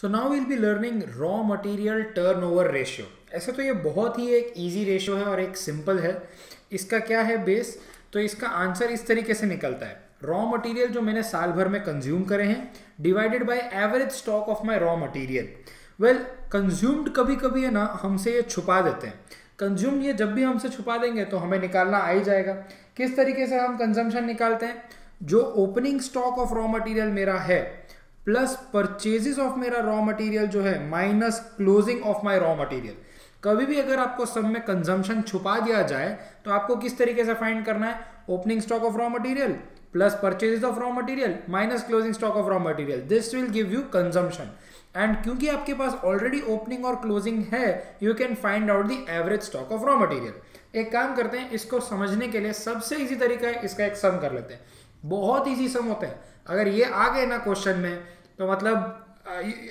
So now will be learning raw material turnover ratio. ऐसे तो ये बहुत ही एक ईजी रेशियो है और एक सिंपल है। इसका क्या है बेस, तो इसका आंसर इस तरीके से निकलता है, रॉ मटेरियल जो मैंने साल भर में कंज्यूम करे हैं divided by average stock of my raw material. Well consumed कभी कभी है ना हमसे ये छुपा देते हैं, कंज्यूम्ड ये जब भी हमसे छुपा देंगे तो हमें निकालना आ ही जाएगा। किस तरीके से हम कंजम्पशन निकालते हैं, जो opening stock of raw material मेरा है प्लस परचेजेस ऑफ मेरा रॉ मटेरियल जो है minus closing of my raw material. कभी भी अगर आपको सब में कंजम्पशन छुपा दिया जाए तो आपको किस तरीके से फाइंड करना है, opening stock of raw material plus purchases of raw material minus closing stock of raw material, this will give you consumption. And क्योंकि आपके पास ऑलरेडी ओपनिंग और क्लोजिंग है, you can find out the average stock of raw material. एक काम करते हैं, इसको समझने के लिए सबसे इजी तरीका है इसका एक सम कर लेते हैं। बहुत इजी सम होता है, अगर ये आ गए ना क्वेश्चन में तो मतलब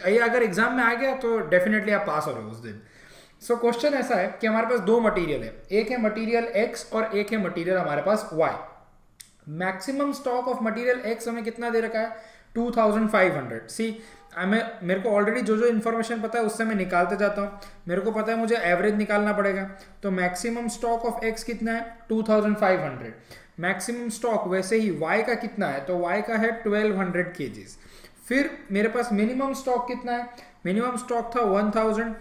ये अगर एग्जाम में आ गया तो डेफिनेटली आप पास हो रहे हो उस दिन। सो क्वेश्चन ऐसा है कि हमारे पास दो मटेरियल है, एक है मटेरियल एक्स और एक है मटेरियल हमारे पास Y. Maximum stock of material X हमें कितना दे रखा है, 2500। सी मेरे को ऑलरेडी जो जो इन्फॉर्मेशन पता है उससे मैं निकालते जाता हूँ। मेरे को पता है मुझे एवरेज निकालना पड़ेगा, तो मैक्सिमम स्टॉक ऑफ एक्स कितना है 2500। मैक्सिमम स्टॉक वैसे ही वाई का कितना है, तो वाई का है 1200 kgs। फिर मेरे पास मिनिमम स्टॉक कितना है, मिनिमम स्टॉक था 1000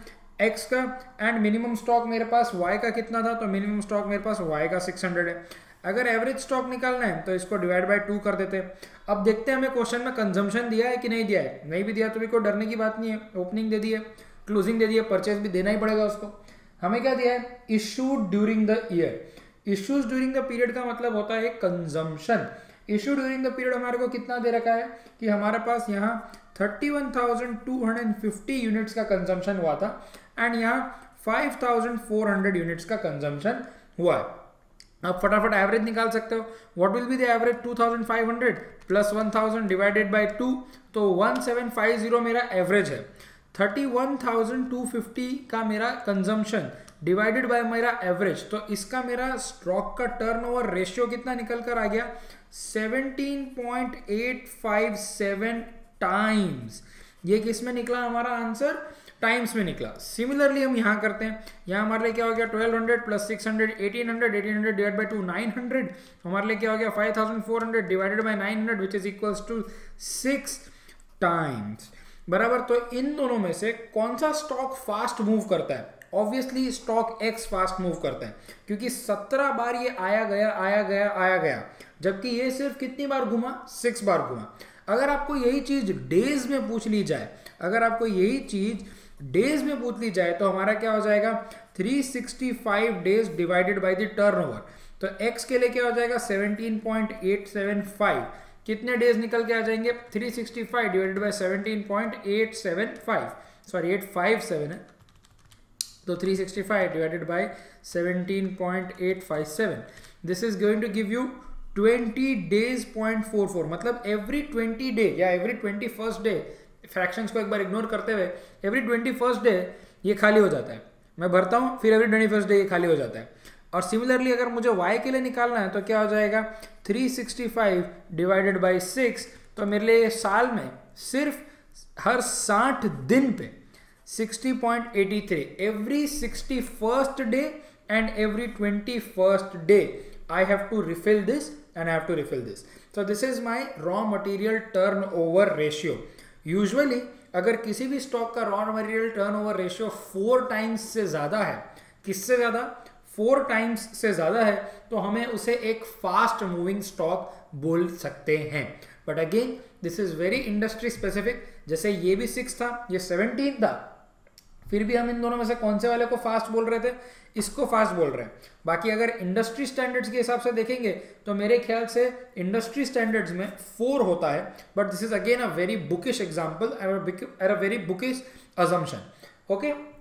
एक्स का, एंड मिनिमम स्टॉक मेरे पास वाई का कितना था, तो मिनिमम स्टॉक मेरे पास वाई का 600 है। अगर एवरेज स्टॉक निकालना है तो इसको डिवाइड बाय 2 कर देते हैं। अब देखते हैं हमें क्वेश्चन में कंजम्पशन दिया है कि नहीं दिया है, नहीं भी दिया तो भी कोई डरने की बात नहीं है। ओपनिंग दे दी है, क्लोजिंग दे दी है, परचेज भी देना ही पड़ेगा उसको। हमें क्या दिया है, issued during the year. Issues during the period का मतलब होता है consumption. Issue during the period हमारे को कितना दे रखा है कि हमारे पास यहाँ 31,250 यूनिट्स का कंजम्पशन हुआ था एंड यहाँ 5,400 यूनिट्स का कंजम्पशन हुआ है। आप फटाफट एवरेज निकाल सकते हो, what will be the average, 2500 plus 1000 divided by 2, तो 1750 मेरा एवरेज है। 31,250 का मेरा कंजम्पशन डिवाइडेड बाय मेरा एवरेज, तो इसका मेरा स्टॉक का टर्नओवर रेशियो कितना निकल कर आ गया, 17.857 टाइम्स। ये किस में निकला, हमारा आंसर टाइम्स में निकला। सिमिलरली हम यहाँ करते हैं, यहाँ हमारे लिए क्या हो गया 1200 प्लस 600 1800, 1800 डिवाइड बाय 2 900। हमारे लिए क्या हो गया 5400 divided by 900 which is equals to 6 times बराबर। तो इन दोनों में से कौन सा स्टॉक फास्ट मूव करता है, obviously stock X fast move करता है क्योंकि 17 बार ये आया गया, जबकि ये सिर्फ कितनी बार घुमा, 6 बार घुमा। अगर आपको यही चीज डेज में पूछ ली जाए, तो हमारा क्या हो जाएगा 365 days divided by the turnover. तो x के लिए क्या हो जाएगा 17.875, कितने डेज निकल के आ जाएंगे 365 डिवाइडेड बाय 17.875, सॉरी 857 है, तो 365 divided by 17.857, this is going to give you 20 days 0.44। मतलब एवरी 20 डे या एवरी 21st डे, फ्रैक्शंस को एक बार इग्नोर करते हुए, एवरी 21st डे ये खाली हो जाता है, मैं भरता हूँ, फिर एवरी 21st डे ये खाली हो जाता है। और सिमिलरली अगर मुझे y के लिए निकालना है तो क्या हो जाएगा 365 डिवाइडेड बाई 6, तो मेरे लिए साल में सिर्फ हर 60 दिन पे 60.83, every 61st day and every 21st day I have to refill this and I have to refill this. So this is my raw material turnover ratio. Usually अगर किसी भी stock का raw material turnover ratio 4 times से ज़्यादा है, किससे ज़्यादा, 4 times से ज़्यादा है, तो हमें उसे एक fast moving stock बोल सकते हैं। But again this is very industry specific, जैसे ये भी 6 था, ये 17 था, फिर भी हम इन दोनों में से कौन से वाले को फास्ट बोल रहे थे, इसको फास्ट बोल रहे हैं। बाकी अगर इंडस्ट्री स्टैंडर्ड्स के हिसाब से देखेंगे तो मेरे ख्याल से इंडस्ट्री स्टैंडर्ड्स में 4 होता है, but this is again a very bookish example और a very bookish assumption. Okay.